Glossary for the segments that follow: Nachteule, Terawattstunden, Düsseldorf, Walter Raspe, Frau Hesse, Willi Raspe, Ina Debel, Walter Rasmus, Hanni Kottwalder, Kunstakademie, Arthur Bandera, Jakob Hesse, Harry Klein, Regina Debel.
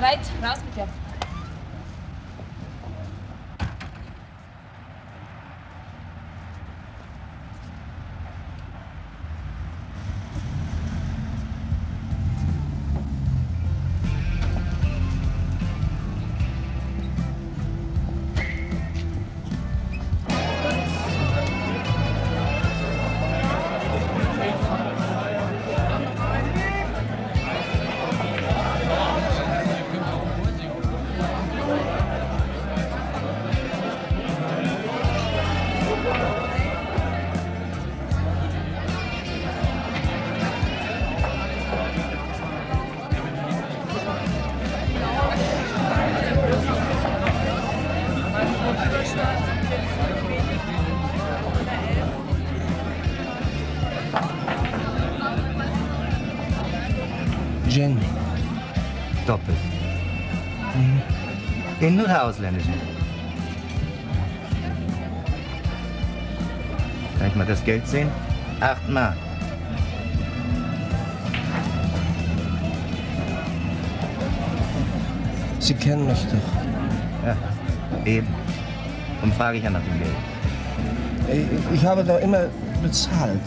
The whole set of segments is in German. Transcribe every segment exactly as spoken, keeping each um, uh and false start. bereit? Raus bitte. Jenny. Doppel. Mhm. In nur der ausländischen. Kann ich mal das Geld sehen? Acht Mark. Sie kennen mich doch. Ja, eben. Und frage ich ja nach dem Geld. Ich, ich habe doch immer bezahlt.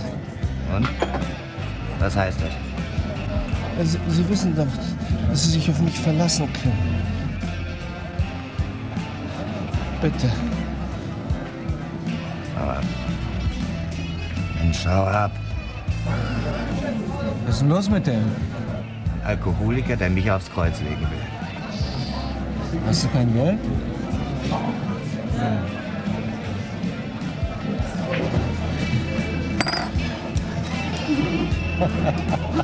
Und? Was heißt das? Sie, Sie wissen doch, dass Sie sich auf mich verlassen können. Bitte. Schau ab. Dann schau ab. Was ist denn los mit dem? Ein Alkoholiker, der mich aufs Kreuz legen will. Hast du kein Geld? Ja. um.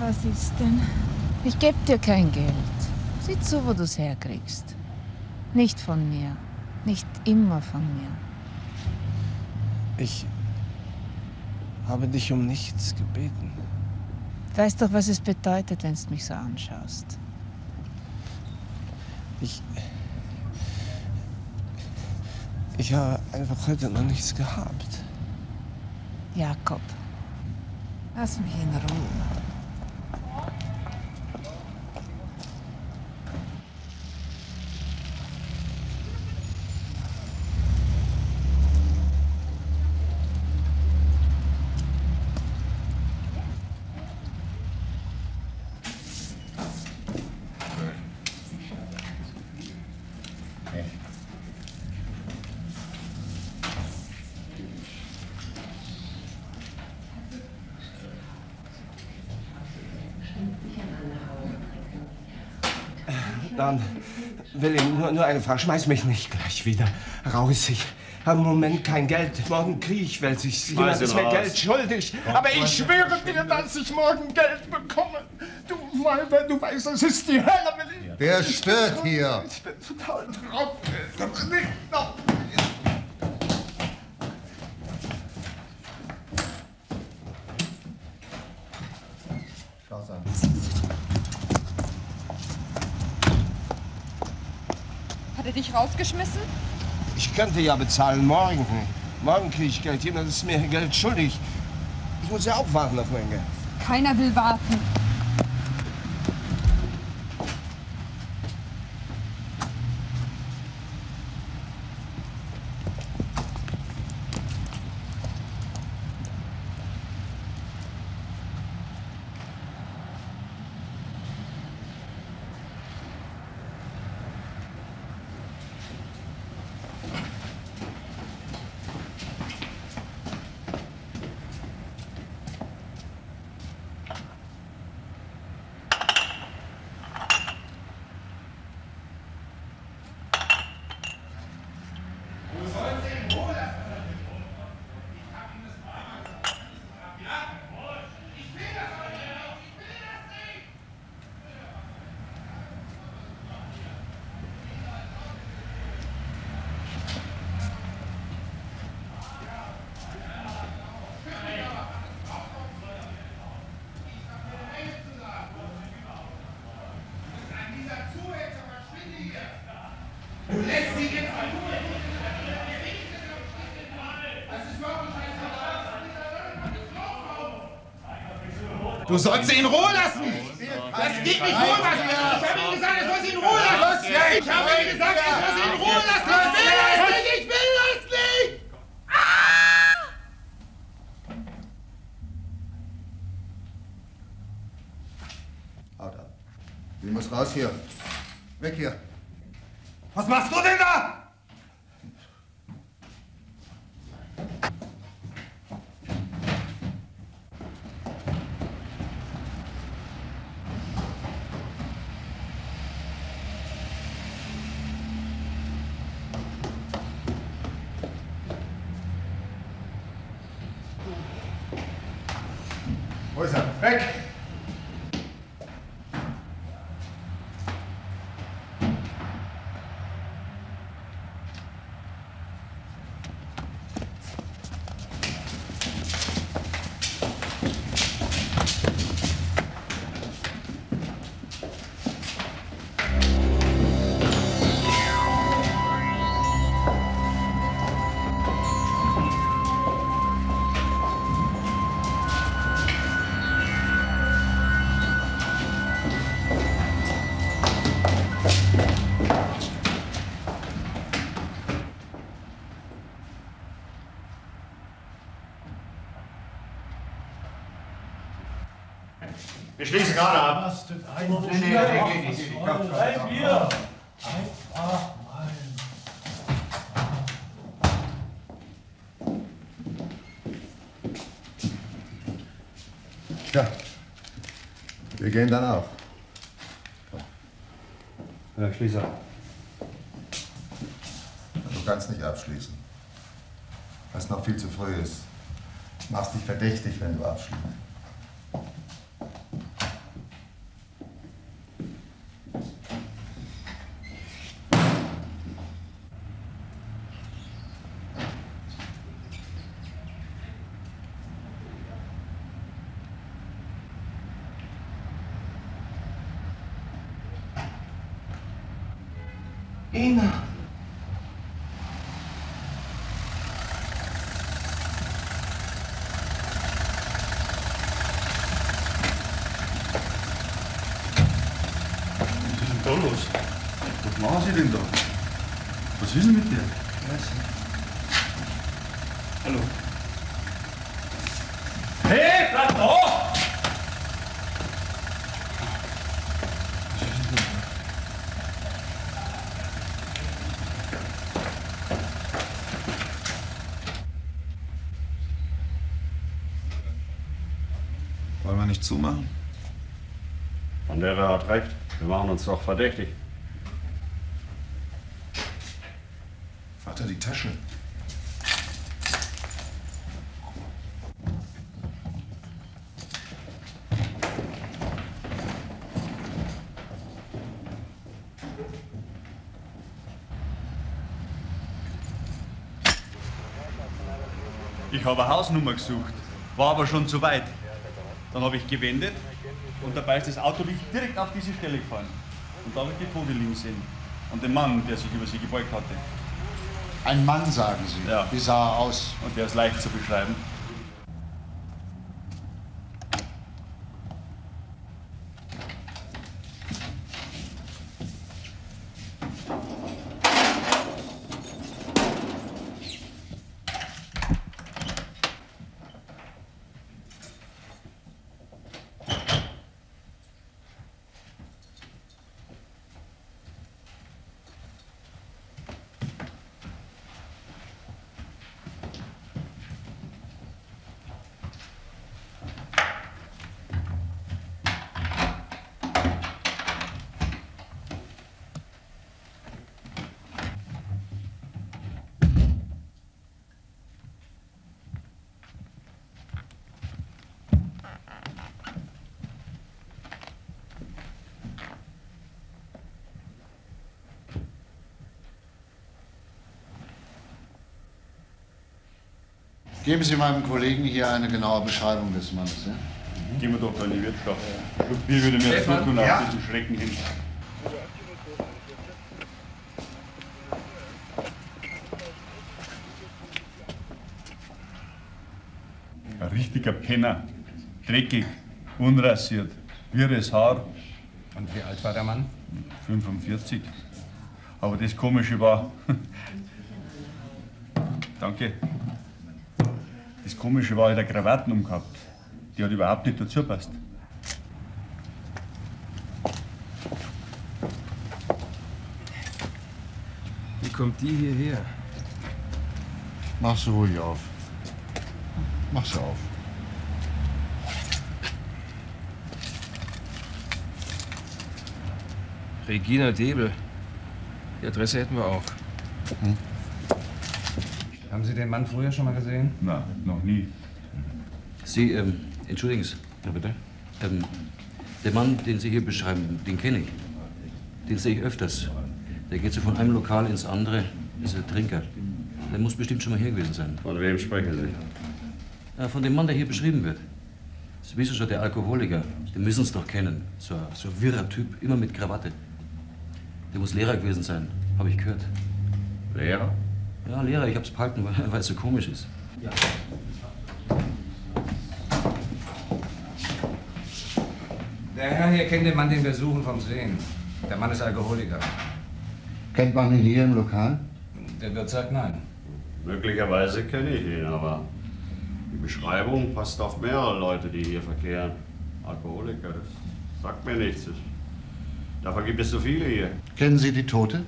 Was ist denn? Ich gebe dir kein Geld. Sieh zu, wo du es herkriegst. Nicht von mir. Nicht immer von mir. Ich habe dich um nichts gebeten. Weißt doch, was es bedeutet, wenn du mich so anschaust. Ich... Ich habe einfach heute noch nichts gehabt. Jakob, lass mich in Ruhe. Dann, Willi, nur, nur eine Frage. Schmeiß mich nicht gleich wieder raus. Ich habe im Moment kein Geld. Morgen kriege ich, weil sich jemand ist mir Geld schuldig. Aber ich schwöre dir, dass ich morgen Geld bekomme. Du, mein, du weißt, das ist die Hölle, Willi. Wer stört hier? Ich bin total drauf. Schau's an. Dich rausgeschmissen? Ich könnte ja bezahlen morgen. Morgen kriege ich Geld. Jemand ist mir Geld schuldig. Ich muss ja auch warten auf mein Geld. Keiner will warten. Du sollst sie in Ruhe lassen! Das geht nicht wohl, was du willst! Ich habe Ihnen gesagt, ich soll sie in Ruhe lassen! Ich habe Ihnen gesagt, ich soll sie in Ruhe lassen! Ich will das nicht! Ich will das nicht! Ah! Haut ab. Ich muss raus hier. Weg hier. Was machst du denn da? Wo ist er? Weg! Wir schließen gerade ab. Ein Bier! Ein Bier! Einfach mal. Ja, wir gehen dann auch. Ja, schließe ab. Du kannst nicht abschließen, weil es noch viel zu früh ist. Du machst dich verdächtig, wenn du abschließt. Ina! Was ist denn da los? Was machen Sie denn da? Was ist denn mit dir? Ich weiß nicht. Hallo. Hey, bleib da! Wollen wir nicht zumachen? Bandera hat recht. Wir machen uns doch verdächtig. Vater, die Tasche. Ich habe eine Hausnummer gesucht, war aber schon zu weit. Dann habe ich gewendet und dabei ist das Autolicht direkt auf diese Stelle gefahren. Und da habe ich die Tote liegen sehen und den Mann, der sich über sie gebeugt hatte. Ein Mann, sagen Sie? Ja. Wie sah er aus? Und der ist leicht zu beschreiben. Geben Sie meinem Kollegen hier eine genaue Beschreibung des Mannes. Ja? Mhm. Gehen wir doch in die Wirtschaft. Ja. Ein Bier würde mir das gut tun, nach diesem Schrecken hin. Ein richtiger Penner. Dreckig. unrasiert, wirres Haar. Und wie alt war der Mann? fünfundvierzig. Aber das Komische war, danke, das Komische war, er hat eine Krawatte umgehabt, die hat überhaupt nicht dazu passt. Wie kommt die hierher? Mach sie ruhig auf. Mach sie auf. Regina Debel. Die Adresse hätten wir auch. Hm. Haben Sie den Mann früher schon mal gesehen? Nein, noch nie. Sie, ähm, entschuldigen Sie. Ja, bitte? Ähm, der Mann, den Sie hier beschreiben, den kenne ich. Den sehe ich öfters. Der geht so von einem Lokal ins andere. Ist ein Trinker. Der muss bestimmt schon mal hier gewesen sein. Von wem sprechen Sie? Ja, von dem Mann, der hier beschrieben wird. Sie wissen schon, der Alkoholiker. Den müssen Sie doch kennen. So, so ein wirrer Typ, immer mit Krawatte. Der muss Lehrer gewesen sein, habe ich gehört. Lehrer? Ja, Lehrer. Ich hab's behalten, weil, weil es so komisch ist. Ja. Der Herr hier kennt den Mann, den wir suchen, vom Sehen. Der Mann ist Alkoholiker. Kennt man ihn hier im Lokal? Der Wirt sagt nein. Möglicherweise kenne ich ihn, aber die Beschreibung passt auf mehrere Leute, die hier verkehren. Alkoholiker, das sagt mir nichts. Davon gibt es so viele hier. Kennen Sie die Tote?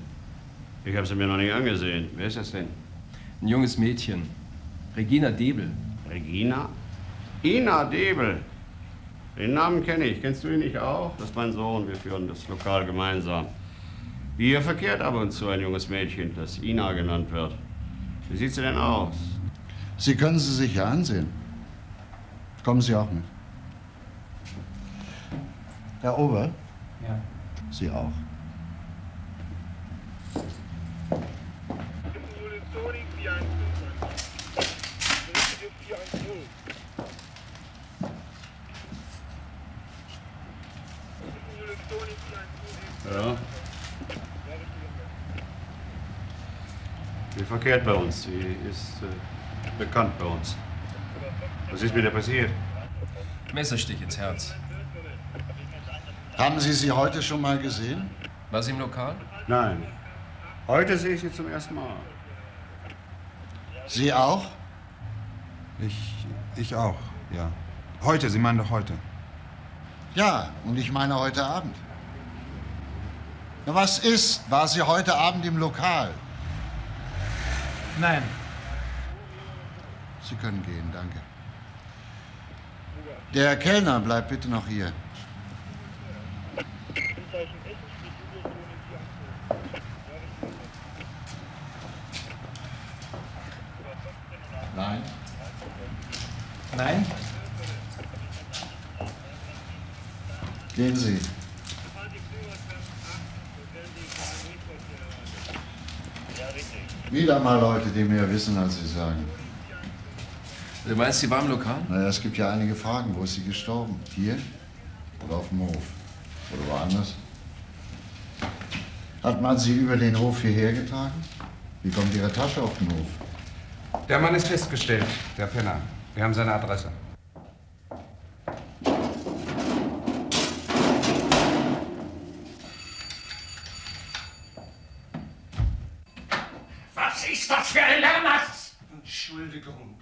Ich habe sie mir noch nicht angesehen. Wer ist das denn? Ein junges Mädchen. Regina Debel. Regina? Ina Debel. Den Namen kenne ich. Kennst du ihn nicht auch? Das ist mein Sohn. Wir führen das Lokal gemeinsam. Hier verkehrt ab und zu ein junges Mädchen, das Ina genannt wird. Wie sieht sie denn aus? Sie können sie sich ja ansehen. Kommen Sie auch mit. Herr Ober? Ja. Sie auch. Ja. Die verkehrt bei uns. Sie ist äh, bekannt bei uns. Was ist mit ihr passiert? Messerstich ins Herz. Haben Sie sie heute schon mal gesehen? War sie im Lokal? Nein. Heute sehe ich sie zum ersten Mal. Sie auch? Ich, ich auch, ja. Heute, Sie meinen doch heute. Ja, und ich meine heute Abend. Na, was ist? War sie heute Abend im Lokal? Nein. Sie können gehen, danke. Der Kellner bleibt bitte noch hier. Nein. Nein? Gehen Sie. Wieder mal Leute, die mehr wissen, als sie sagen. Du meinst, sie war im Lokal? Naja, es gibt ja einige Fragen. Wo ist sie gestorben? Hier? Oder auf dem Hof? Oder woanders? Hat man sie über den Hof hierher getragen? Wie kommt ihre Tasche auf den Hof? Der Mann ist festgestellt, der Penner. Wir haben seine Adresse. Was ist das für ein Lärmas? Entschuldigung.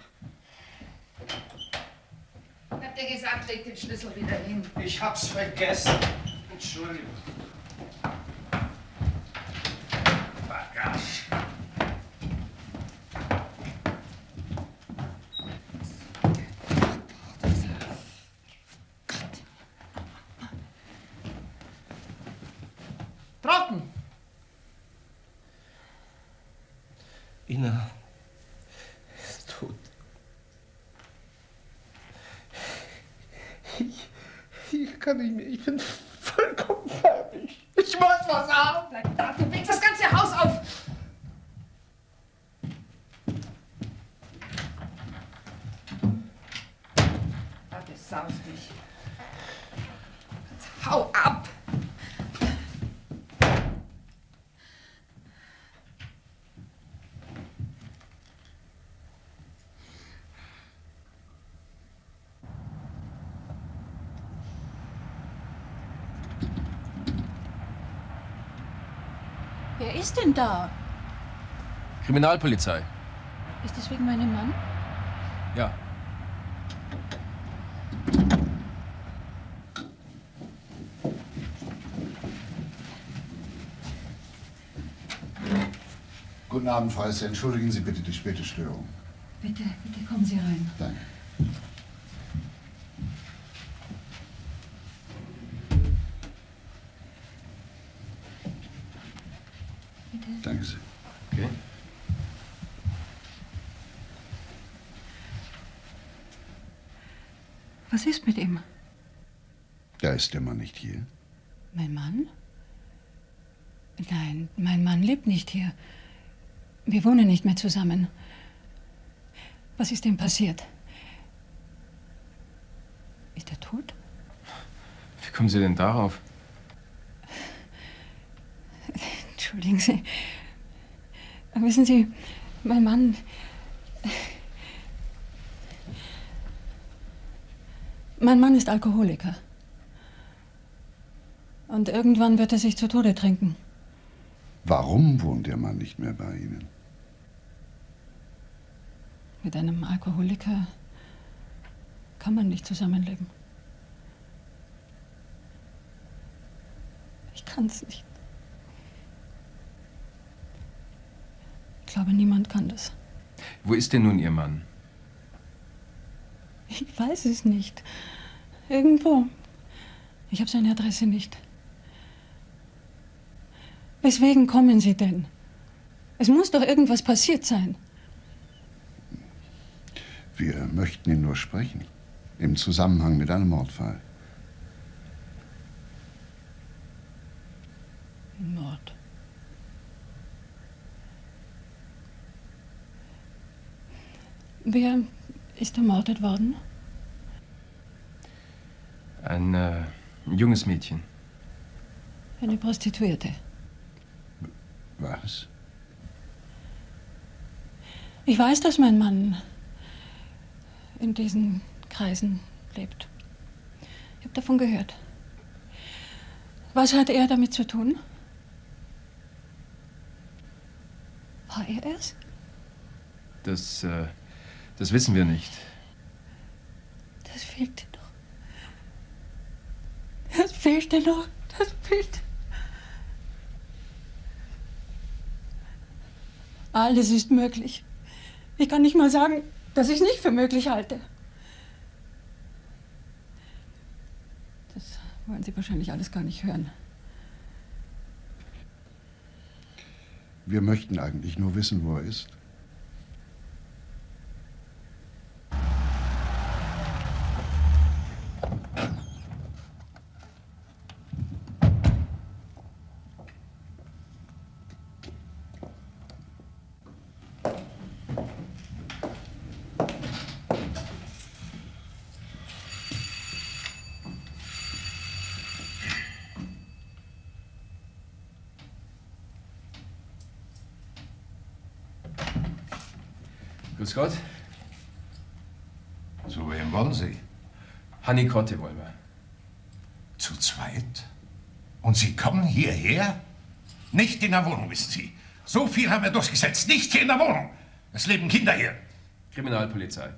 Ich hab dir gesagt, leg den Schlüssel wieder hin. Ich hab's vergessen. Entschuldigung. Bagage. Ina ist tot. Ich, ich kann nicht mehr. Ich bin vollkommen fertig. Ich muss was haben. Bleib da, du wächst das ganze Haus auf. Da besaust dich. Hau ab. ist denn da? Kriminalpolizei. Ist das wegen meinem Mann? Ja. Guten Abend, Frau Hesse. Entschuldigen Sie bitte die späte Störung. Bitte, bitte kommen Sie rein. Danke. Bitte. Danke sehr. Okay. Was ist mit ihm? Da ist der Mann nicht hier. Mein Mann? Nein, mein Mann lebt nicht hier. Wir wohnen nicht mehr zusammen. Was ist denn passiert? Ist er tot? Wie kommen Sie denn darauf? Entschuldigen Sie. Wissen Sie, mein Mann... Mein Mann ist Alkoholiker. Und irgendwann wird er sich zu Tode trinken. Warum wohnt der Mann nicht mehr bei Ihnen? Mit einem Alkoholiker kann man nicht zusammenleben. Ich kann's nicht. Ich glaube, niemand kann das. Wo ist denn nun Ihr Mann? Ich weiß es nicht. Irgendwo. Ich habe seine Adresse nicht. Weswegen kommen Sie denn? Es muss doch irgendwas passiert sein. Wir möchten ihn nur sprechen. Im Zusammenhang mit einem Mordfall. Mord. Wer ist ermordet worden? Ein äh, junges Mädchen. Eine Prostituierte. Was? Ich weiß, dass mein Mann in diesen Kreisen lebt. Ich habe davon gehört. Was hat er damit zu tun? War er es? Das, äh, das wissen wir nicht. Das fehlte noch. Das fehlte noch. Das fehlte. Alles ist möglich. Ich kann nicht mal sagen, dass ich es nicht für möglich halte. Das wollen Sie wahrscheinlich alles gar nicht hören. Wir möchten eigentlich nur wissen, wo er ist. Grüß Gott. Zu wem wollen Sie? Hanni Kottwalder. Zu zweit? Und Sie kommen hierher? Nicht in der Wohnung, wissen Sie. So viel haben wir durchgesetzt. Nicht hier in der Wohnung. Es leben Kinder hier. Kriminalpolizei.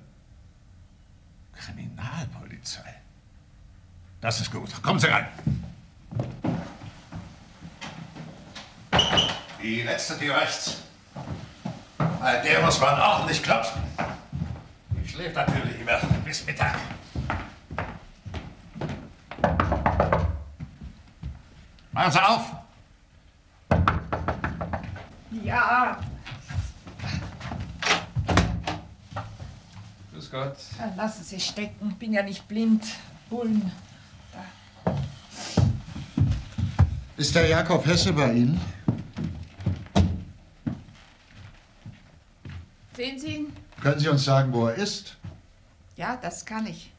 Kriminalpolizei? Das ist gut. Kommen Sie rein. Die letzte Tür rechts. Bei der muss man auch nicht klopfen. Die schläft natürlich immer bis Mittag. Machen Sie auf! Ja! Grüß Gott. Lassen Sie stecken, ich bin ja nicht blind. Bullen. Da. Ist der Jakob Hesse bei Ihnen? Sehen Sie ihn? Können Sie uns sagen, wo er ist? Ja, das kann ich.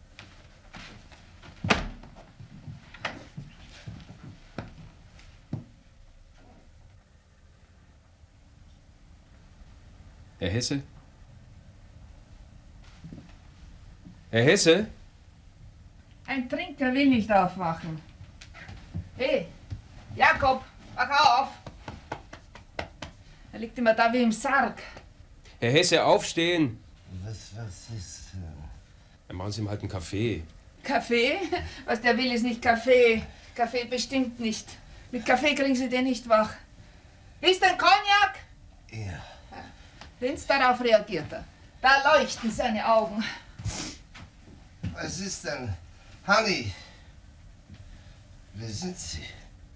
Herr Hesse? Herr Hesse? Ein Trinker will nicht aufwachen. Hey, Jakob, wach auf! Er liegt immer da wie im Sarg. Herr Hesse, aufstehen! Was, was ist denn? Dann machen Sie ihm halt einen Kaffee. Kaffee? Was der will, ist nicht Kaffee. Kaffee bestimmt nicht. Mit Kaffee kriegen Sie den nicht wach. Ist ein Cognac? Ja. Wenn's darauf reagiert er. Da leuchten seine Augen. Was ist denn? Hanni, wer sind Sie?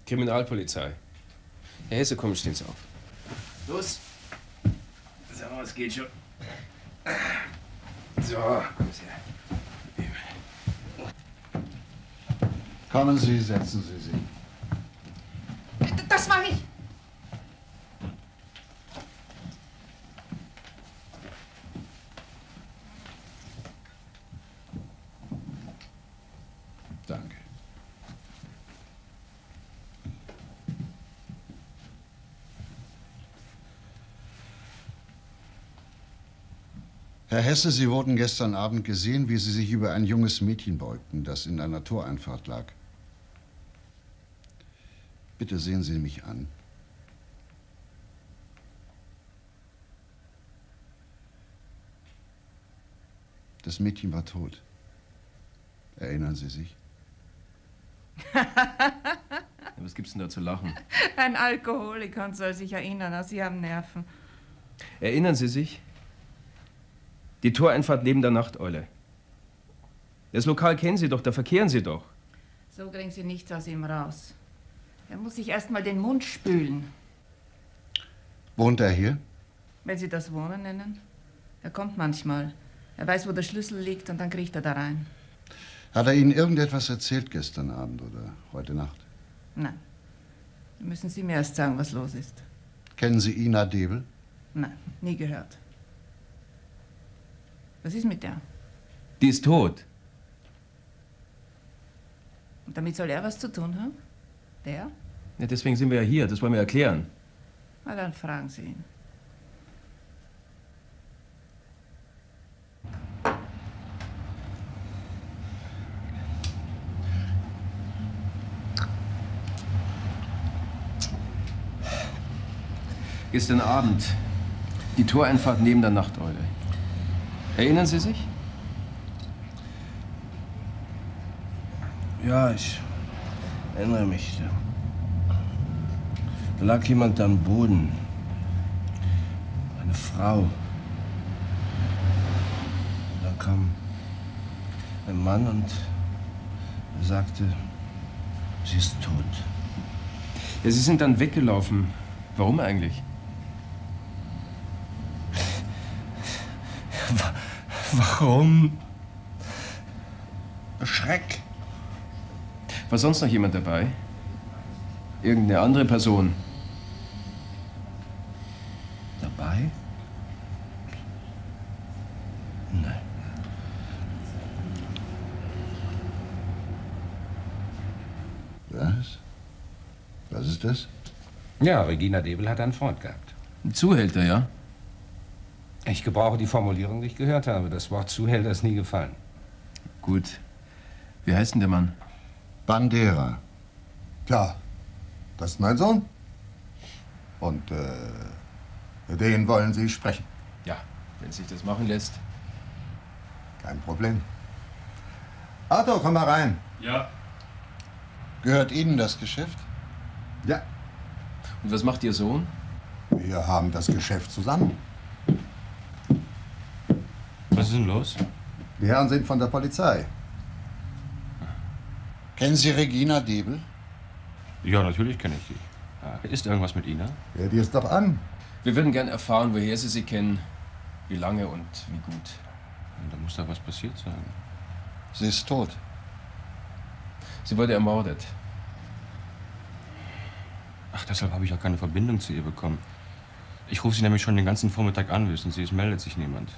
Kriminalpolizei. Herr Hesse, komm, stehen Sie auf. Los. Sag mal, es geht schon. So, komm's her. Kommen Sie, setzen Sie sich. Das mache ich. Danke. Herr Hesse, Sie wurden gestern Abend gesehen, wie Sie sich über ein junges Mädchen beugten, das in einer Toreinfahrt lag. Bitte sehen Sie mich an. Das Mädchen war tot. Erinnern Sie sich? Was gibt's denn da zu lachen? Ein Alkoholiker soll sich erinnern, Sie haben Nerven. Erinnern Sie sich? Die Toreinfahrt neben der Nachteule. Das Lokal kennen Sie doch, da verkehren Sie doch. So kriegen Sie nichts aus ihm raus. Er muss sich erst mal den Mund spülen. Wohnt er hier? Wenn Sie das Wohnen nennen. Er kommt manchmal. Er weiß, wo der Schlüssel liegt, und dann kriecht er da rein. Hat er Ihnen irgendetwas erzählt gestern Abend oder heute Nacht? Nein. Dann müssen Sie mir erst sagen, was los ist. Kennen Sie Ina Debel? Nein, nie gehört. Was ist mit der? Die ist tot. Und damit soll er was zu tun haben? Der? Ja, deswegen sind wir ja hier. Das wollen wir erklären. Na, dann fragen Sie ihn. Gestern Abend. Die Toreinfahrt neben der Nachteule. Erinnern Sie sich? Ja, ich... Ich erinnere mich. Da lag jemand am Boden. Eine Frau. Da kam ein Mann und sagte, sie ist tot. Ja, Sie sind dann weggelaufen. Warum eigentlich? Warum? Schreck. War sonst noch jemand dabei? Irgendeine andere Person? Dabei? Nein. Was? Was ist das? Ja, Regina Debel hat einen Freund gehabt. Ein Zuhälter, ja? Ich gebrauche die Formulierung, die ich gehört habe. Das Wort Zuhälter ist nie gefallen. Gut. Wie heißt denn der Mann? Bandera. Tja, das ist mein Sohn. Und äh, den wollen Sie sprechen. Ja, wenn sich das machen lässt. Kein Problem. Arthur, komm mal rein. Ja. Gehört Ihnen das Geschäft? Ja. Und was macht Ihr Sohn? Wir haben das Geschäft zusammen. Was ist denn los? Die Herren sind von der Polizei. Kennen Sie Regina Debel? Ja, natürlich kenne ich die. Ist irgendwas mit Ina? Ja, die ist doch an. Wir würden gern erfahren, woher Sie sie kennen, wie lange und wie gut. Da muss da was passiert sein. Sie ist tot. Sie wurde ermordet. Ach, deshalb habe ich auch keine Verbindung zu ihr bekommen. Ich rufe sie nämlich schon den ganzen Vormittag an, wissen Sie, es meldet sich niemand.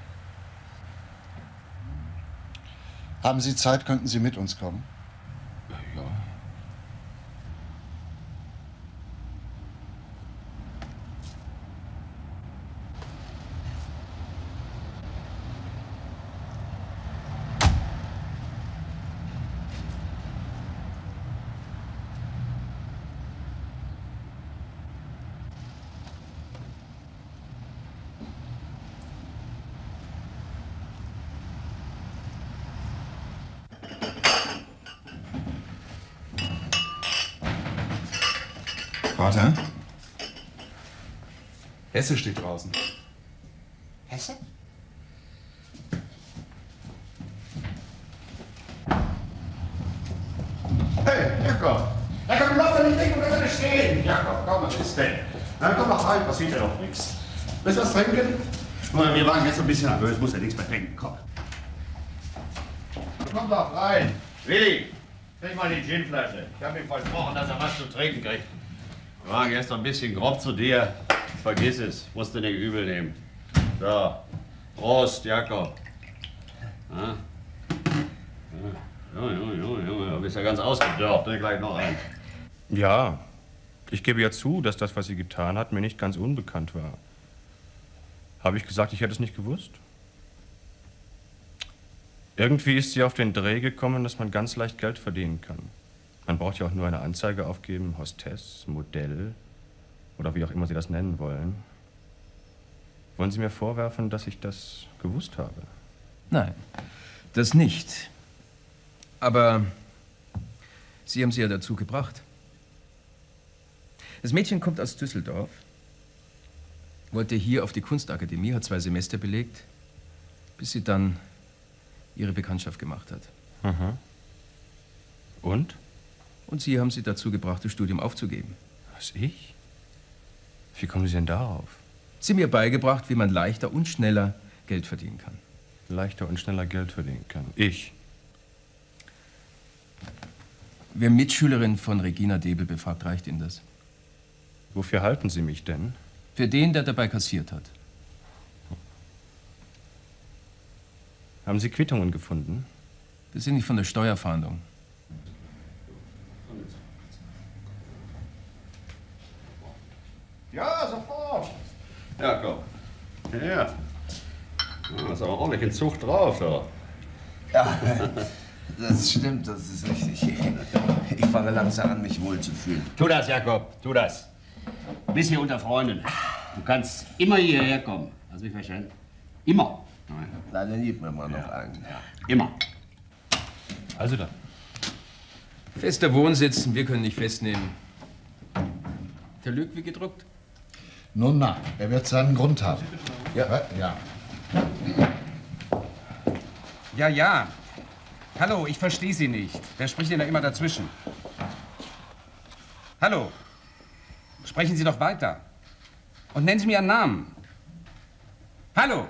Haben Sie Zeit, könnten Sie mit uns kommen? Ja. Vater? Hesse steht draußen. Hesse? Hey, Jakob! Jakob, du laufst doch nicht weg, du bleibst nicht stehen! Jakob, komm, was ist denn? Na, komm doch rein, passiert ja noch nichts. Willst du was trinken? Wir waren jetzt ein bisschen nervös, muss ja nichts mehr trinken, komm. Komm doch rein! Willi, krieg mal die Ginflasche. Ich habe ihm versprochen, dass er was zu trinken kriegt. Wir waren gestern ein bisschen grob zu dir. Vergiss es, musst du nicht übel nehmen. So, Prost, Jakob. Ja. Junge, Junge, Junge, Junge, du bist ja ganz ausgedörrt. Trink gleich noch ein. Ja, ich gebe ja zu, dass das, was sie getan hat, mir nicht ganz unbekannt war. Habe ich gesagt, ich hätte es nicht gewusst? Irgendwie ist sie auf den Dreh gekommen, dass man ganz leicht Geld verdienen kann. Man braucht ja auch nur eine Anzeige aufgeben, Hostess, Modell oder wie auch immer Sie das nennen wollen. Wollen Sie mir vorwerfen, dass ich das gewusst habe? Nein, das nicht. Aber Sie haben sie ja dazu gebracht. Das Mädchen kommt aus Düsseldorf, wollte hier auf die Kunstakademie, hat zwei Semester belegt, bis sie dann ihre Bekanntschaft gemacht hat. Aha. Und? Und Sie haben sie dazu gebracht, das Studium aufzugeben. Was, ich? Wie kommen Sie denn darauf? Sie haben mir beigebracht, wie man leichter und schneller Geld verdienen kann. Leichter und schneller Geld verdienen kann? Ich? Wer Mitschülerin von Regina Debel befragt, reicht Ihnen das? Wofür halten Sie mich denn? Für den, der dabei kassiert hat. Haben Sie Quittungen gefunden? Das sind nicht von der Steuerfahndung. Ja, sofort! Ja, komm. Ja. Das ist aber auch nicht in Zucht drauf, da. Ja, das stimmt, das ist richtig. Ich fange langsam an, mich wohlzufühlen. Tu das, Jakob, tu das. Du bist hier unter Freunden. Du kannst immer hierher kommen. Hast du mich verstanden? Immer. Nein. Na, dann gib mir mal ja. noch einen. Ja. Immer. Also dann. Fester Wohnsitz, wir können nicht festnehmen. Der lügt wie gedruckt. Nun na, er wird seinen Grund haben. Ja. Ja, ja. ja. Hallo, ich verstehe Sie nicht. Wer spricht denn da immer dazwischen? Hallo. Sprechen Sie doch weiter. Und nennen Sie mir Ihren Namen. Hallo.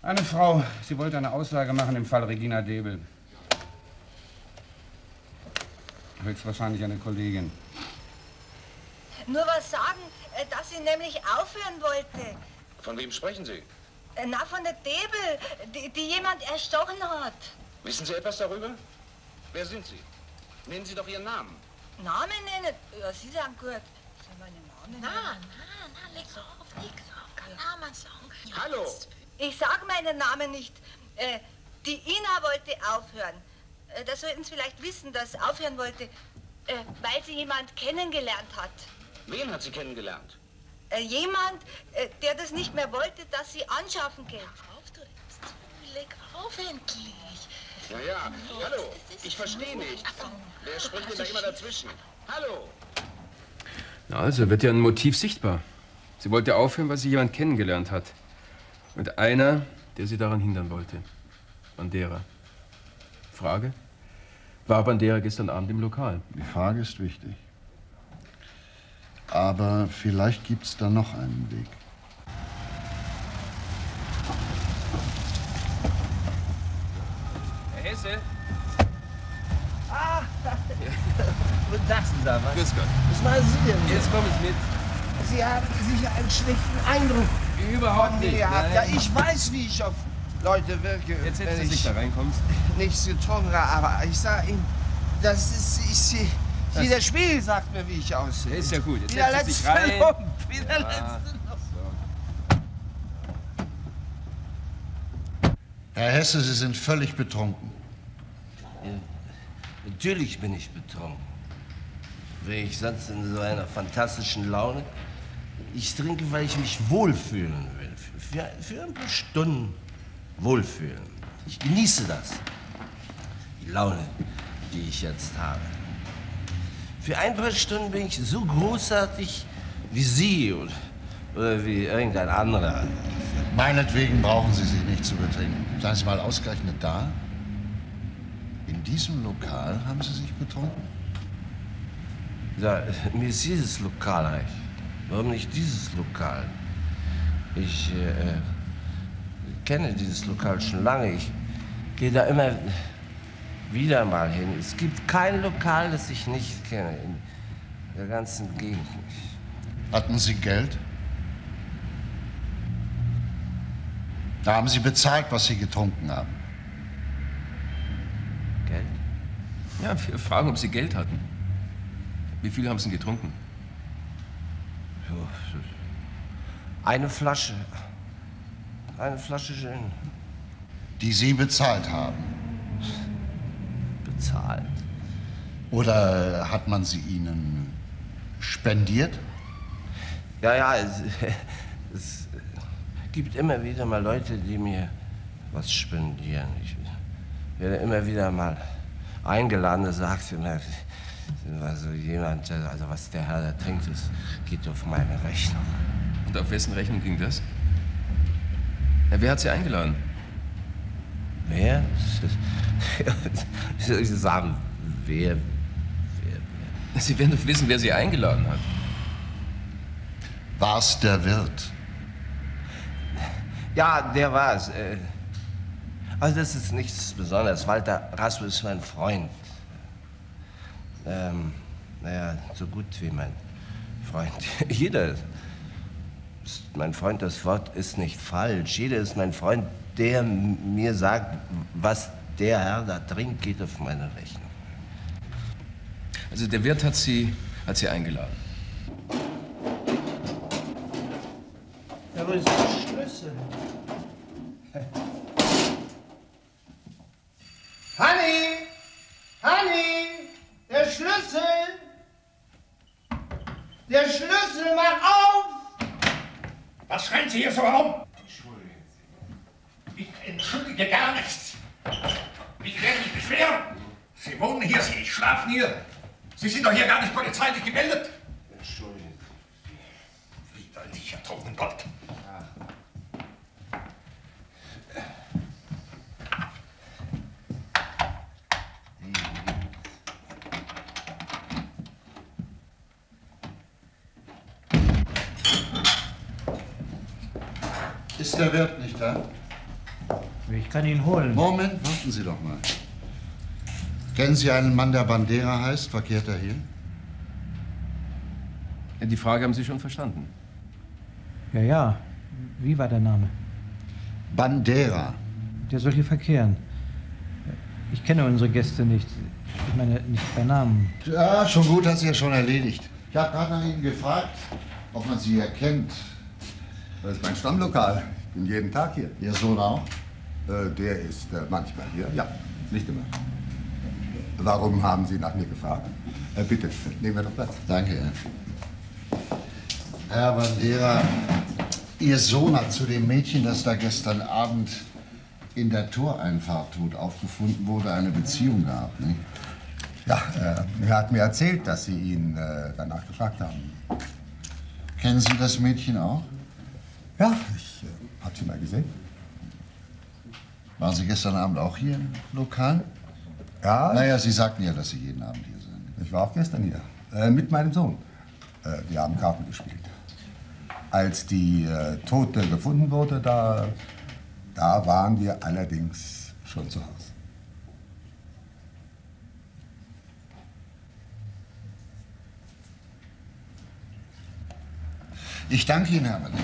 Eine Frau, sie wollte eine Aussage machen im Fall Regina Debel. Höchstwahrscheinlich eine Kollegin. Nur was sagen, dass sie nämlich aufhören wollte. Von wem sprechen Sie? Na, von der Debel, die, die jemand erstochen hat. Wissen Sie etwas darüber? Wer sind Sie? Nennen Sie doch Ihren Namen. Namen nennen? Ja, Sie sagen gut. Sie meine Namen nennen. Na, na, na, leg's auf, leg's auf. Kein Namen sagen. Ja, hallo. Ich sage meinen Namen nicht. Äh, die Ina wollte aufhören. Äh, das sollten Sie vielleicht wissen, dass sie aufhören wollte, äh, weil sie jemand kennengelernt hat. Wen hat sie kennengelernt? Äh, jemand, äh, der das nicht mehr wollte, dass sie anschaffen geht. Leg auf, du jetzt. Leg auf, endlich. Ja, ja. Hallo. Ich verstehe nicht. Wer spricht denn da immer dazwischen? Hallo. Na, also wird ja ein Motiv sichtbar. Sie wollte aufhören, weil sie jemand kennengelernt hat. Und einer, der sie daran hindern wollte. Bandera. Frage? War Bandera gestern Abend im Lokal? Die Frage ist wichtig. Aber vielleicht gibt's da noch einen Weg. Herr Hesse? Ah! Guten Tag zusammen. Grüß Gott. Was machen Sie denn? Jetzt komme ich mit. Sie haben sicher einen schlechten Eindruck. Überhaupt nicht. Ja, ich weiß, wie ich auf Leute wirke. Jetzt hättest du nicht da reinkommst. Nichts getrunken, aber ich sag Ihnen, das ist, ich sehe, jeder Spiegel sagt mir, wie ich aussehe. Ist ja gut. Jetzt wieder letzte Lump. Wieder letzte Lump. Herr Hesse, Sie sind völlig betrunken. Ja, natürlich bin ich betrunken. Wäre ich sonst in so einer fantastischen Laune? Ich trinke, weil ich mich wohlfühlen will. Für, für ein paar Stunden wohlfühlen. Ich genieße das. Die Laune, die ich jetzt habe. Für ein paar Stunden bin ich so großartig wie Sie oder, oder wie irgendein anderer. Meinetwegen brauchen Sie sich nicht zu betrinken. Seien Sie mal ausgerechnet da. In diesem Lokal haben Sie sich betrunken? Ja, mir ist dieses Lokal reich. Warum nicht dieses Lokal? Ich äh, kenne dieses Lokal schon lange. Ich gehe da immer wieder mal hin. Es gibt kein Lokal, das ich nicht kenne, in der ganzen Gegend nicht. Hatten Sie Geld? Da haben Sie bezahlt, was Sie getrunken haben. Geld? Ja, wir fragen, ob Sie Geld hatten. Wie viel haben Sie denn getrunken? Eine Flasche. Eine Flasche Gin. Die Sie bezahlt haben? Bezahlt? Oder hat man sie Ihnen spendiert? Ja, ja, es, es gibt immer wieder mal Leute, die mir was spendieren. Ich werde immer wieder mal eingeladen, der sagt immer, also jemand, also was der Herr da trinkt, das geht auf meine Rechnung. Und auf wessen Rechnung ging das? Ja, wer hat Sie eingeladen? Wer? Wie soll ich sagen? Wer? Wer? Wer? Sie werden doch wissen, wer Sie eingeladen hat. War's der Wirt? Ja, der war's. Also das ist nichts Besonderes. Walter Rasmus ist mein Freund. Ähm, naja, so gut wie mein Freund. Jeder ist mein Freund, das Wort ist nicht falsch. Jeder ist mein Freund, der mir sagt, was der Herr da trinkt, geht auf meine Rechnung. Also der Wirt hat Sie, hat Sie eingeladen. Ja, wo ist der Schlüssel? Hanni! Hanni! Der Schlüssel! Der Schlüssel, mach auf! Was schreien Sie hier so rum? Entschuldigen Sie. Ich entschuldige gar nichts. Ich werde mich beschweren. Sie wohnen hier, Sie schlafen hier. Sie sind doch hier gar nicht polizeilich gemeldet. Entschuldigen Sie. Widerlicher Trunkenbold. Ist der Wirt nicht da? Ich kann ihn holen. Moment, warten Sie doch mal. Kennen Sie einen Mann, der Bandera heißt? Verkehrt er hier? Ja, die Frage haben Sie schon verstanden. Ja, ja. Wie war der Name? Bandera. Der soll hier verkehren. Ich kenne unsere Gäste nicht. Ich meine, nicht bei Namen. Ja, schon gut, hat sich ja schon erledigt. Ich habe gerade nach Ihnen gefragt, ob man Sie erkennt. Das ist mein Stammlokal. Ich bin jeden Tag hier. Ihr Sohn auch? Äh, der ist äh, manchmal hier. Ja, nicht immer. Warum haben Sie nach mir gefragt? Äh, bitte, nehmen wir doch Platz. Danke, Herr. Herr Bandera, Ihr Sohn hat zu dem Mädchen, das da gestern Abend in der Toreinfahrt tot aufgefunden wurde, eine Beziehung gehabt, nicht? Ja, äh, er hat mir erzählt, dass Sie ihn äh, danach gefragt haben. Kennen Sie das Mädchen auch? Ja, ich äh, hab sie mal gesehen. Waren Sie gestern Abend auch hier im Lokal? Ja. Naja, Sie sagten ja, dass Sie jeden Abend hier sind. Ich war auch gestern hier, äh, mit meinem Sohn. Äh, wir haben Karten gespielt. Als die äh, Tote gefunden wurde, da, da waren wir allerdings schon zu Hause. Ich danke Ihnen, Herr Bandera.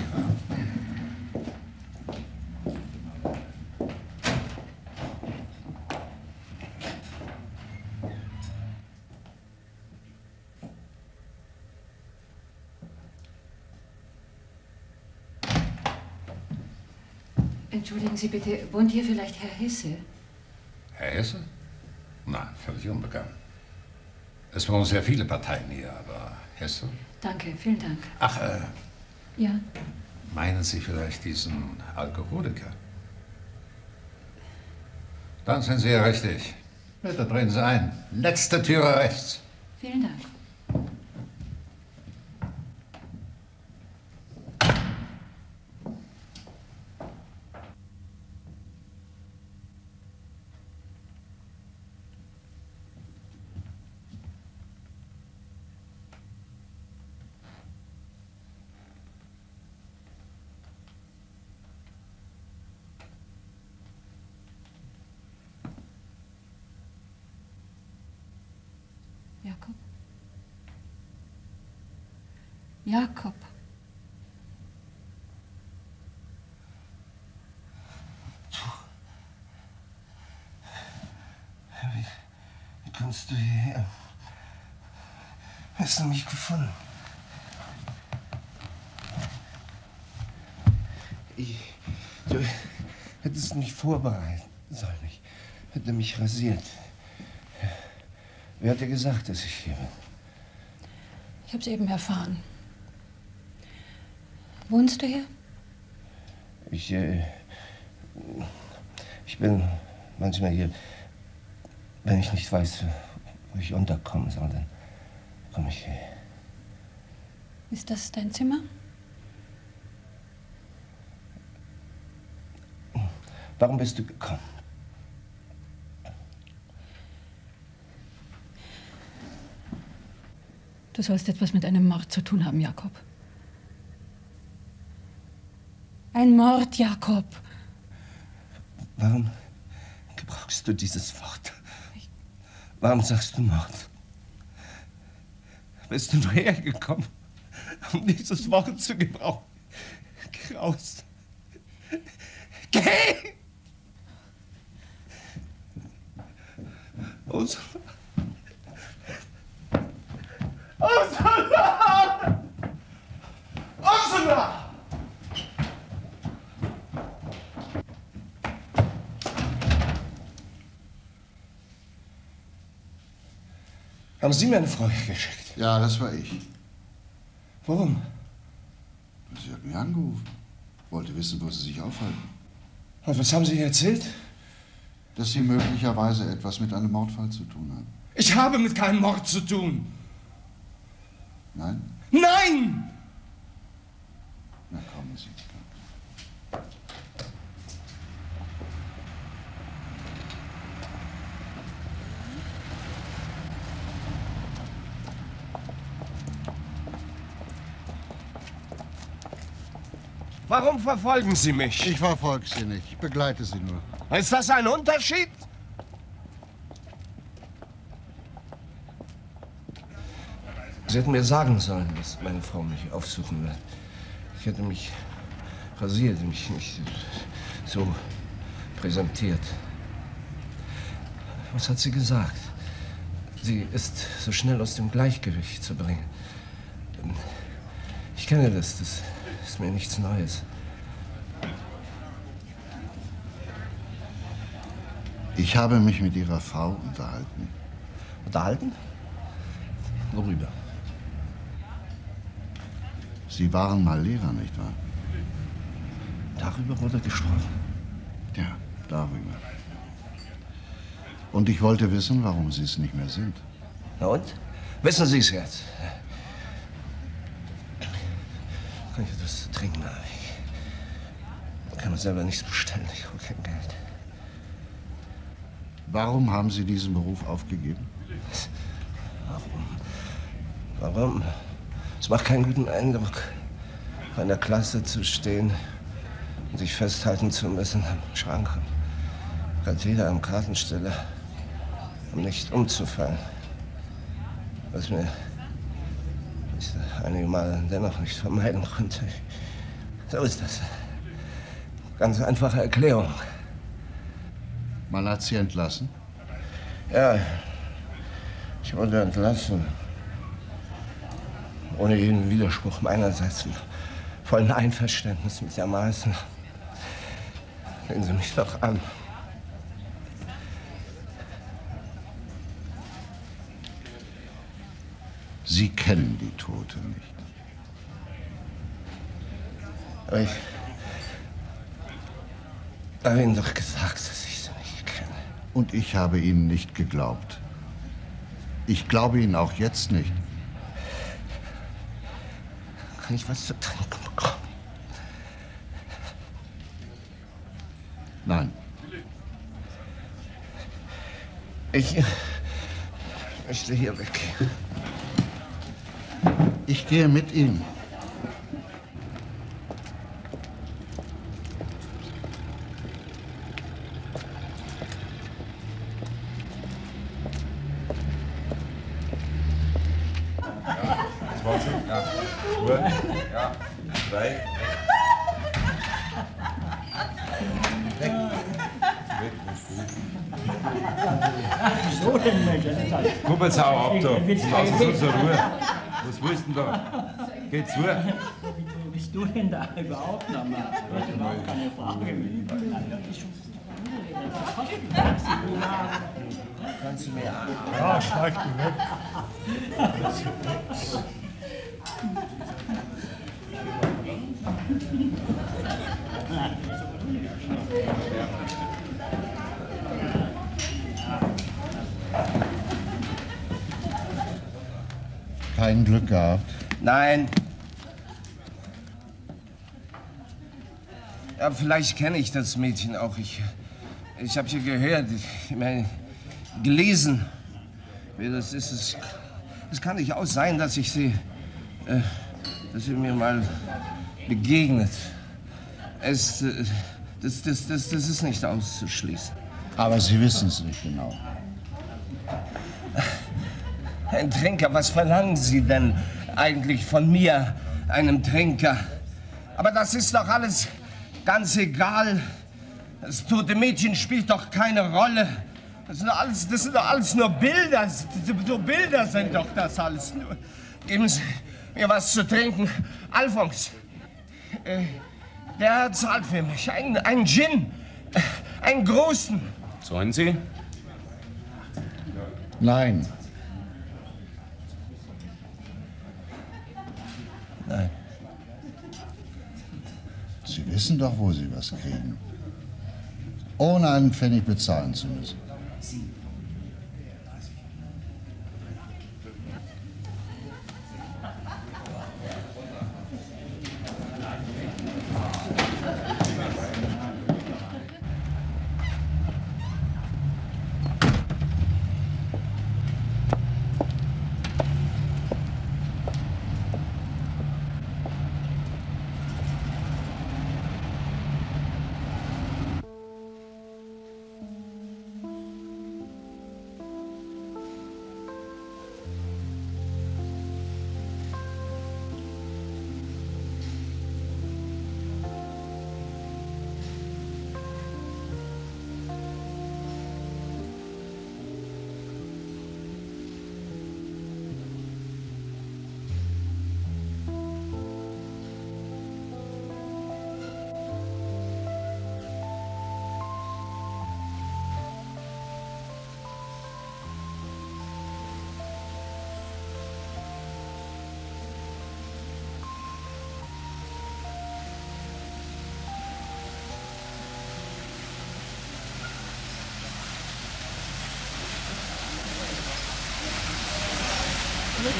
Entschuldigen Sie bitte, wohnt hier vielleicht Herr Hesse? Herr Hesse? Nein, völlig unbekannt. Es wohnen sehr viele Parteien hier, aber Hesse? Danke, vielen Dank. Ach, äh... Ja. Meinen Sie vielleicht diesen Alkoholiker? Dann sind Sie ja richtig. Bitte drehen Sie ein. Letzte Türe rechts. Vielen Dank. Jakob. Jakob. Du. Wie, wie kommst du hierher? Hast du mich gefunden? Ich, du hättest mich vorbereiten sollen. Ich hätte mich rasiert. Wer hat dir gesagt, dass ich hier bin? Ich hab's eben erfahren. Wohnst du hier? Ich, äh, ich bin manchmal hier, wenn ich nicht weiß, wo ich unterkommen soll, dann komme ich hier. Ist das dein Zimmer? Warum bist du gekommen? Du sollst etwas mit einem Mord zu tun haben, Jakob. Ein Mord, Jakob. Warum gebrauchst du dieses Wort? Warum sagst du Mord? Bist du nur hergekommen, um dieses Wort zu gebrauchen? Geh raus. Geh! Ursula! Ursula! Ursula! Haben Sie mir eine Frau geschickt? Ja, das war ich. Warum? Sie hat mich angerufen. Wollte wissen, wo Sie sich aufhalten. Und was haben Sie ihr erzählt? Dass Sie möglicherweise etwas mit einem Mordfall zu tun haben. Ich habe mit keinem Mord zu tun. Nein? Nein! Na, kommen Sie. Warum verfolgen Sie mich? Ich verfolge Sie nicht. Ich begleite Sie nur. Ist das ein Unterschied? Sie hätten mir sagen sollen, dass meine Frau mich aufsuchen wird. Ich hätte mich rasiert, mich nicht so präsentiert. Was hat sie gesagt? Sie ist so schnell aus dem Gleichgewicht zu bringen. Ich kenne das. Das ist mir nichts Neues. Ich habe mich mit Ihrer Frau unterhalten. Unterhalten? Worüber? Sie waren mal Lehrer, nicht wahr? Darüber wurde gesprochen. Ja, darüber. Und ich wollte wissen, warum Sie es nicht mehr sind. Na und? Wissen Sie es jetzt? Kann ich etwas zu trinken haben? Ich kann mir selber nichts bestellen. Ich habe kein Geld. Warum haben Sie diesen Beruf aufgegeben? Warum? Warum? Es macht keinen guten Eindruck, vor einer Klasse zu stehen und sich festhalten zu müssen am Schrank. Gerade wieder am Kartensteller, um nicht umzufallen. Was mir ich einige Male dennoch nicht vermeiden konnte. So ist das. Ganz einfache Erklärung. Man hat Sie entlassen? Ja, ich wurde entlassen. Ohne jeden Widerspruch meinerseits. Vollen Einverständnis mit der Maßen. Sehen Sie mich doch an. Sie kennen die Tote nicht. Aber ich habe Ihnen doch gesagt, dass ich sie nicht kenne. Und ich habe Ihnen nicht geglaubt. Ich glaube Ihnen auch jetzt nicht. Kann ich was zu trinken bekommen? Nein. Ich möchte hier weggehen. Ich gehe mit Ihnen. Ja. Ruhe. Ja. Drei. Weg. Weg. So denn, Mensch, das ist halt. Kuppel's auch ab da. Lass uns unsere Ruhe. Was willst du denn da? Geh zu. Wo bist du denn da überhaupt noch mal? Das ist überhaupt keine Frage. Kannst du mir auch. Ja, schleich dich weg. Kein Glück gehabt. Nein. Ja, vielleicht kenne ich das Mädchen auch. Ich, ich habe hier gehört, ich meine, gelesen. Das ist es. Es kann durchaus sein, dass ich sie, äh, dass sie mir mal begegnet. Es, äh, das, das, das, das ist nicht auszuschließen. Aber Sie wissen es nicht genau. Ein Trinker, was verlangen Sie denn eigentlich von mir, einem Trinker? Aber das ist doch alles ganz egal. Das tote Mädchen spielt doch keine Rolle. Das sind doch alles, das sind doch alles nur Bilder. So Bilder sind doch das alles. Geben Sie mir was zu trinken. Alfons, äh, der zahlt für mich. Ein, ein Gin, einen großen. Sollen Sie? Nein. Nein. Sie wissen doch, wo Sie was kriegen. Ohne einen Pfennig bezahlen zu müssen.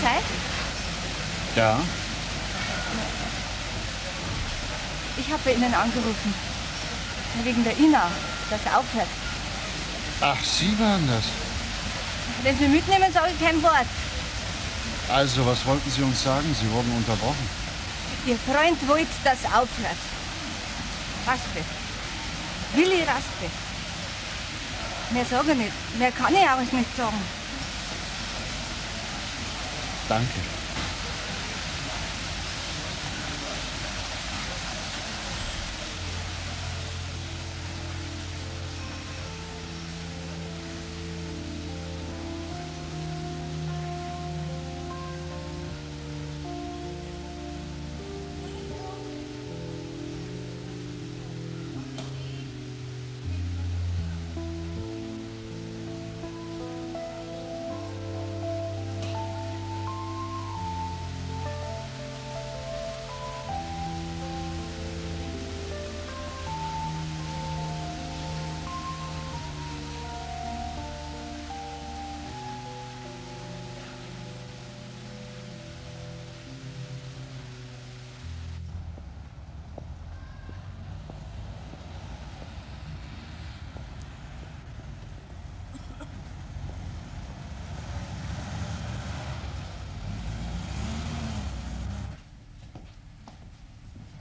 Zeit? Ja. Ich habe bei Ihnen angerufen. Wegen der Ina, dass er aufhört. Ach, Sie waren das. Wenn Sie mitnehmen, sage ich kein Wort. Also, was wollten Sie uns sagen? Sie wurden unterbrochen. Ihr Freund wollte, dass er aufhört. Raspe. Willi Raspe. Mehr sage ich nicht. Mehr kann ich auch nicht sagen. Danke.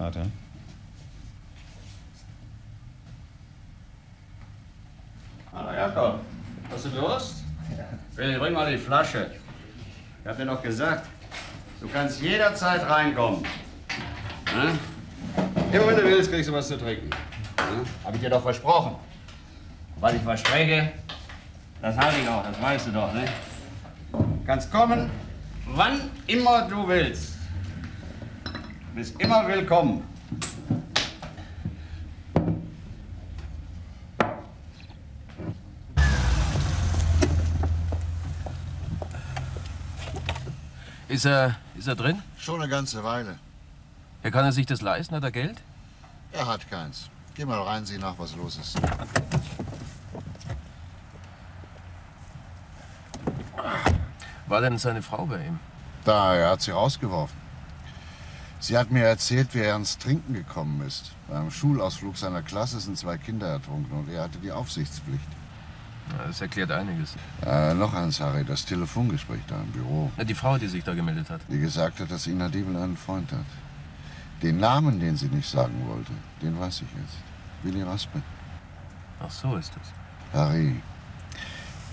Warte. Hallo Jakob, hast du Durst? Ja. Bring mal die Flasche. Ich hab dir noch gesagt, Du kannst jederzeit reinkommen. Ja? Immer wenn du willst, kriegst du was zu trinken. Ja? Hab ich dir doch versprochen. Und was ich verspreche, das halte ich auch, das weißt du doch, ne? Du kannst kommen, wann immer du willst. Du bist immer willkommen. Ist er, ist er drin? Schon eine ganze Weile. Ja, kann er sich das leisten? Hat er Geld? Er hat keins. Geh mal rein, sieh nach, was los ist. War denn seine Frau bei ihm? Da, er hat sie rausgeworfen. Sie hat mir erzählt, wie er ans Trinken gekommen ist. Beim Schulausflug seiner Klasse sind zwei Kinder ertrunken und er hatte die Aufsichtspflicht. Das erklärt einiges. Äh, noch eins, Harry, das Telefongespräch da im Büro. Die Frau, die sich da gemeldet hat. Die gesagt hat, dass Ina Debel einen Freund hat. Den Namen, den sie nicht sagen wollte, den weiß ich jetzt. Willi Raspe. Ach, so ist das. Harry,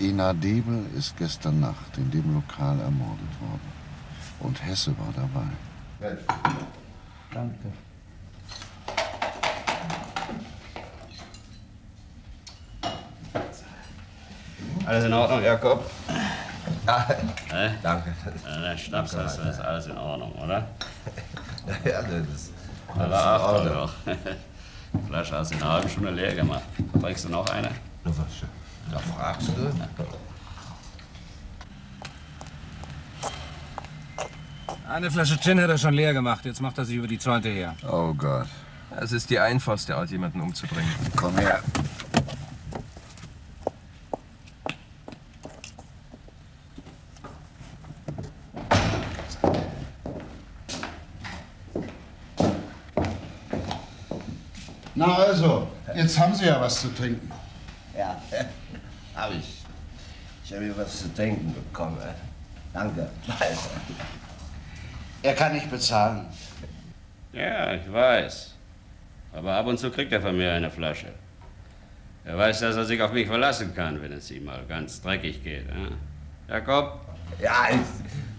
Ina Debel ist gestern Nacht in dem Lokal ermordet worden. Und Hesse war dabei. Danke. Alles in Ordnung, Jakob? Ja, ne? Danke. Der Schnaps, das ist alles in Ordnung, oder? Ja, das ist alles in Ordnung. Doch. Die Flasche hast du in einer halben Stunde leer gemacht. Trinkst du noch eine? Da fragst du. Eine Flasche Gin hat er schon leer gemacht, jetzt macht er sich über die zweite her. Oh Gott. Das ist die einfachste Art, jemanden umzubringen. Komm her. Na also, jetzt haben Sie ja was zu trinken. Ja, hab ich. Ich habe hier was zu trinken bekommen. Danke. Er kann nicht bezahlen. Ja, ich weiß. Aber ab und zu kriegt er von mir eine Flasche. Er weiß, dass er sich auf mich verlassen kann, wenn es ihm mal ganz dreckig geht. Ja? Jakob? Ja, ich,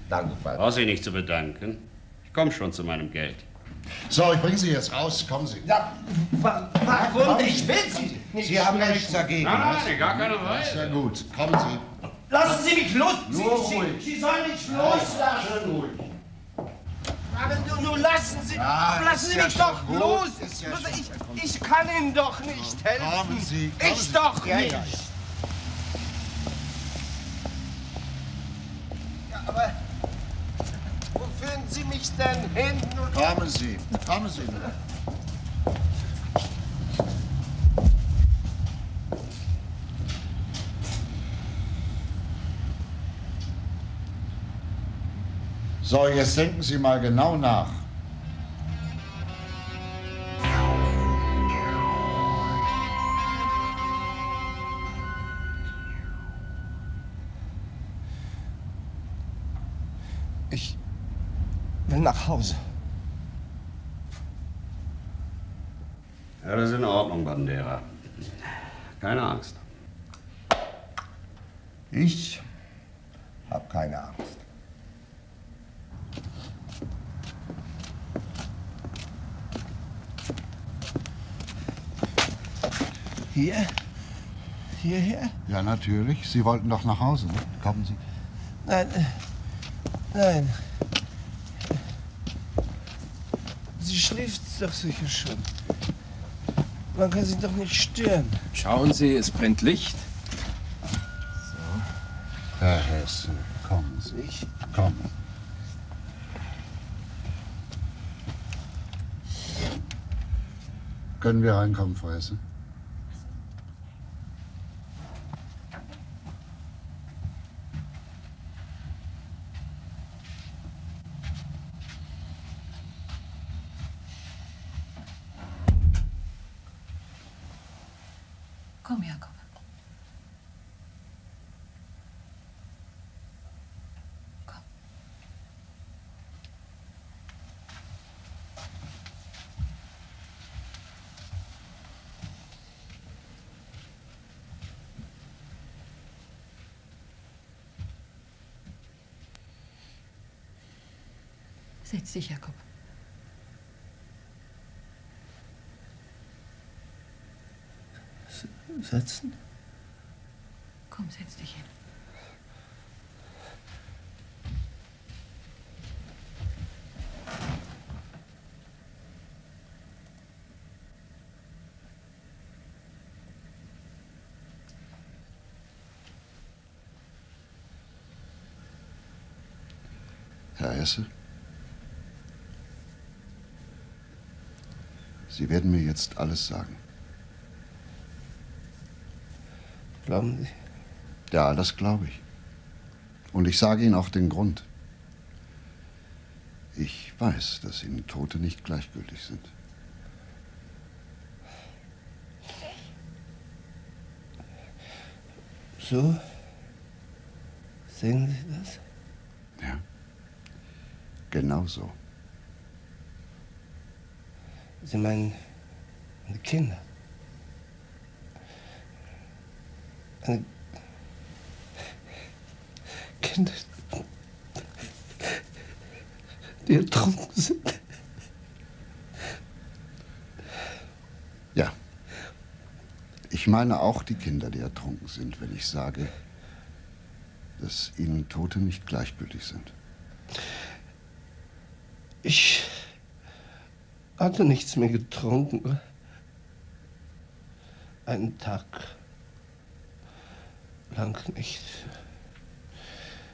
danke, Vater. Brauchst dich nicht zu bedanken. Ich komme schon zu meinem Geld. So, ich bringe Sie jetzt raus. Kommen Sie. Ja, warum? Ich will Sie nicht. Sie haben ja nichts dagegen. Nein, nein, gar keine Weise. Sehr gut. Kommen Sie. Lassen Sie mich los. Sie, Sie, Sie sollen nicht loslassen. Aber nur lassen Sie, ja, lassen Sie mich ja doch gut. Los. Ja ich, ich kann Ihnen doch nicht helfen. Kommen Sie. Kommen ich Sie. Doch ja, nicht. Ja, ja aber... Führen Sie mich denn hin? Kommen Sie, kommen Sie. So, jetzt denken Sie mal genau nach. Ich... will nach Hause. Ja, das ist in Ordnung, Bandera. Keine Angst. Ich habe keine Angst. Hier? Hierher? Ja, natürlich. Sie wollten doch nach Hause, ne? Kommen Sie. Nein. Nein. Sie schläft doch sicher schon. Man kann sie doch nicht stören. Schauen Sie, es brennt Licht. So. Herr Hesse, kommen Sie. Ich? Kommen. Können wir reinkommen, Frau Hesse? Komm, Jakob. Komm. Setz dich, Jakob. Setzen? Komm, setz dich hin. Herr Hesse, Sie werden mir jetzt alles sagen. Glauben Sie? Ja, das glaube ich. Und ich sage Ihnen auch den Grund. Ich weiß, dass Ihnen Tote nicht gleichgültig sind. So? Sehen Sie das? Ja. Genau so. Sie meinen meine Kinder? Meine Kinder, die ertrunken sind. Ja. Ich meine auch die Kinder, die ertrunken sind, wenn ich sage, dass ihnen Tote nicht gleichgültig sind. Ich hatte nichts mehr getrunken. Einen Tag lang nicht.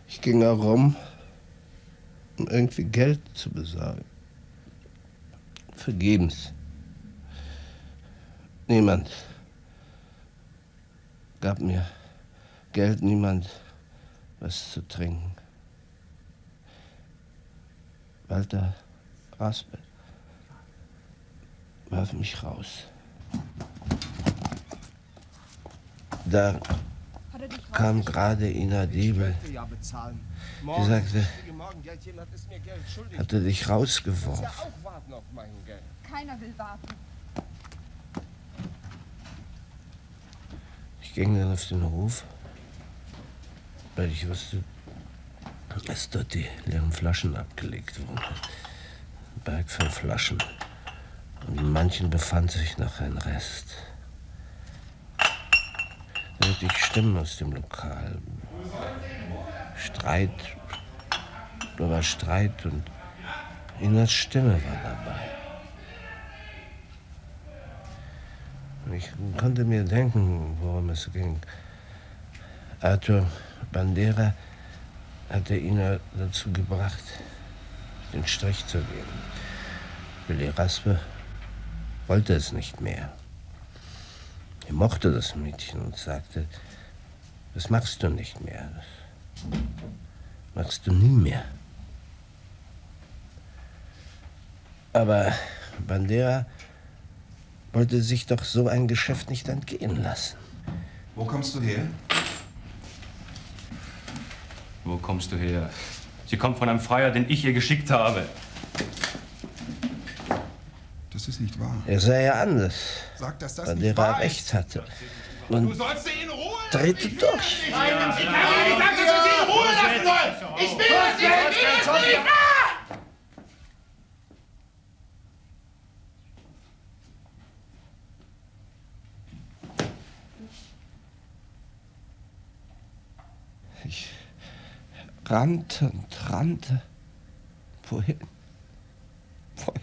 Ich ging herum, um irgendwie Geld zu besorgen. Vergebens. Niemand gab mir Geld, niemand was zu trinken. Walter Raspe warf mich raus. Da kam gerade Ina Debel. Sie sagte, hat er dich rausgeworfen. Keiner will warten. Ich ging dann auf den Hof, weil ich wusste, dass dort die leeren Flaschen abgelegt wurden. Ein Berg von Flaschen. Und in manchen befand sich noch ein Rest. Da hörte ich Stimmen aus dem Lokal. Streit. Da war Streit und Inas Stimme war dabei. Und ich konnte mir denken, worum es ging. Arthur Bandera hat er ihn dazu gebracht, den Strich zu geben. Willi Raspe wollte es nicht mehr. Er mochte das Mädchen und sagte, das machst du nicht mehr. Das machst du nie mehr. Aber Bandera wollte sich doch so ein Geschäft nicht entgehen lassen. Wo kommst du her? Wo kommst du her? Sie kommt von einem Freier, den ich ihr geschickt habe. Das ist nicht wahr. Er sei ja anders, sag, dass das weil nicht der recht hatte. Und du sollst sie in Ruhe lassen. Drehte durch. Ich habe ja nicht gesagt, dass du sie in Ruhe lassen sollst. Ich will das nicht. Ich will das nicht. Ich rannte und rannte. Wohin? Wohin?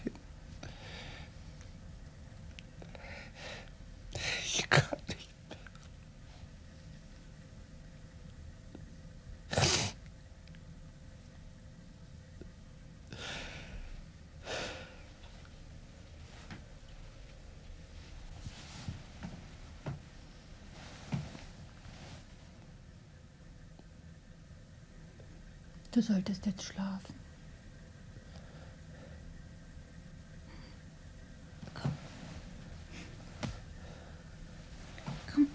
Ich kann nicht mehr. Du solltest jetzt schlafen. Komm. Komm.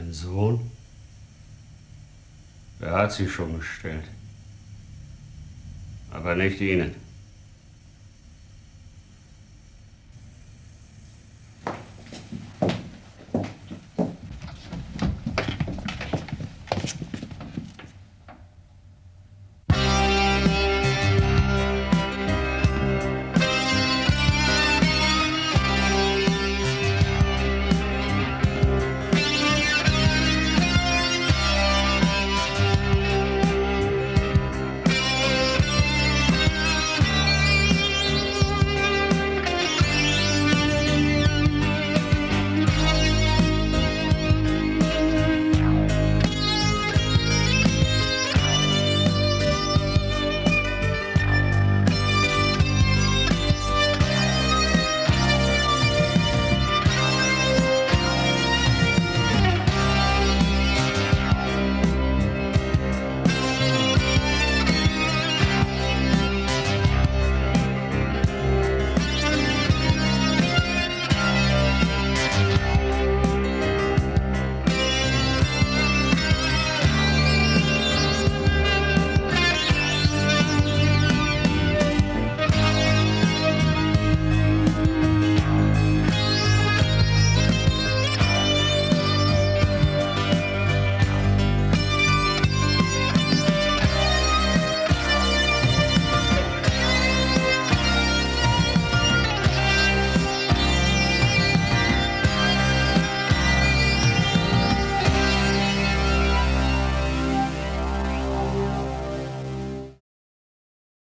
Deinen Sohn? Wer hat sie schon gestellt? Aber nicht Ihnen.